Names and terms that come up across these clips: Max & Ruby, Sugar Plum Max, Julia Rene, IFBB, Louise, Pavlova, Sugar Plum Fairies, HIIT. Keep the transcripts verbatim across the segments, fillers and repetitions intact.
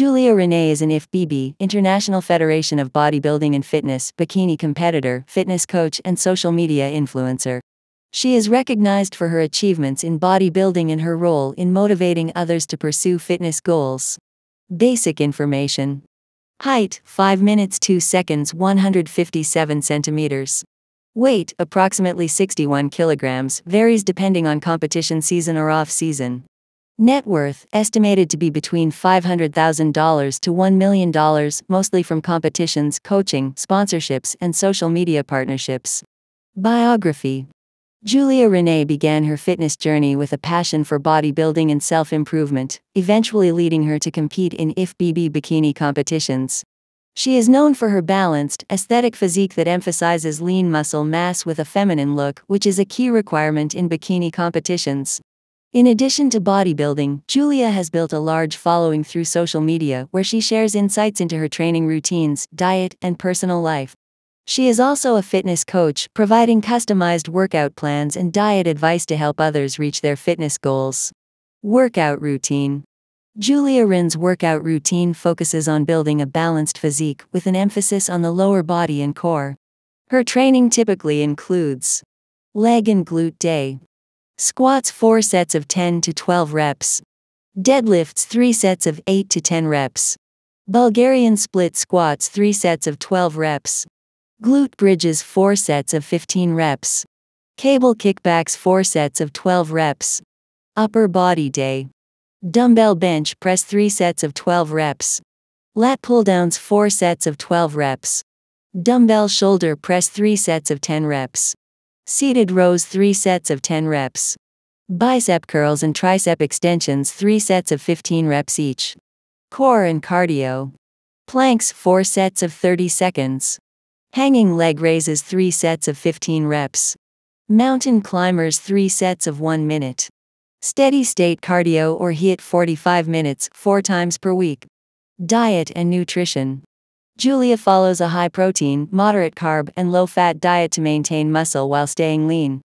Julia Rene is an I F B B, International Federation of Bodybuilding and Fitness, bikini competitor, fitness coach, and social media influencer. She is recognized for her achievements in bodybuilding and her role in motivating others to pursue fitness goals. Basic information. Height, five minutes two seconds, one hundred fifty-seven centimeters. Weight, approximately sixty-one kilograms, varies depending on competition season or off-season. Net worth, estimated to be between five hundred thousand dollars to one million dollars, mostly from competitions, coaching, sponsorships, and social media partnerships. Biography. Julia Rene began her fitness journey with a passion for bodybuilding and self-improvement, eventually leading her to compete in I F B B bikini competitions. She is known for her balanced, aesthetic physique that emphasizes lean muscle mass with a feminine look, which is a key requirement in bikini competitions. In addition to bodybuilding, Julia has built a large following through social media where she shares insights into her training routines, diet, and personal life. She is also a fitness coach, providing customized workout plans and diet advice to help others reach their fitness goals. Workout routine. Julia Rene's workout routine focuses on building a balanced physique with an emphasis on the lower body and core. Her training typically includes leg and glute day. Squats, four sets of ten to twelve reps. Deadlifts, three sets of eight to ten reps. Bulgarian split squats, three sets of twelve reps. Glute bridges, four sets of fifteen reps. Cable kickbacks, four sets of twelve reps. Upper body day. Dumbbell bench press, three sets of twelve reps. Lat pulldowns, four sets of twelve reps. Dumbbell shoulder press, three sets of ten reps. Seated rows, three sets of ten reps. Bicep curls and tricep extensions, three sets of fifteen reps each. Core and cardio. Planks, four sets of thirty seconds. Hanging leg raises, three sets of fifteen reps. Mountain climbers, three sets of one minute. Steady state cardio or HIIT, forty-five minutes, four times per week. Diet and nutrition. Julia follows a high-protein, moderate-carb, and low-fat diet to maintain muscle while staying lean.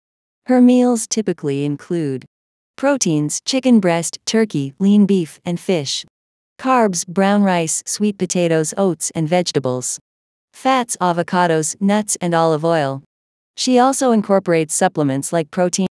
Her meals typically include proteins, chicken breast, turkey, lean beef, and fish. Carbs, brown rice, sweet potatoes, oats, and vegetables. Fats, avocados, nuts, and olive oil. She also incorporates supplements like protein.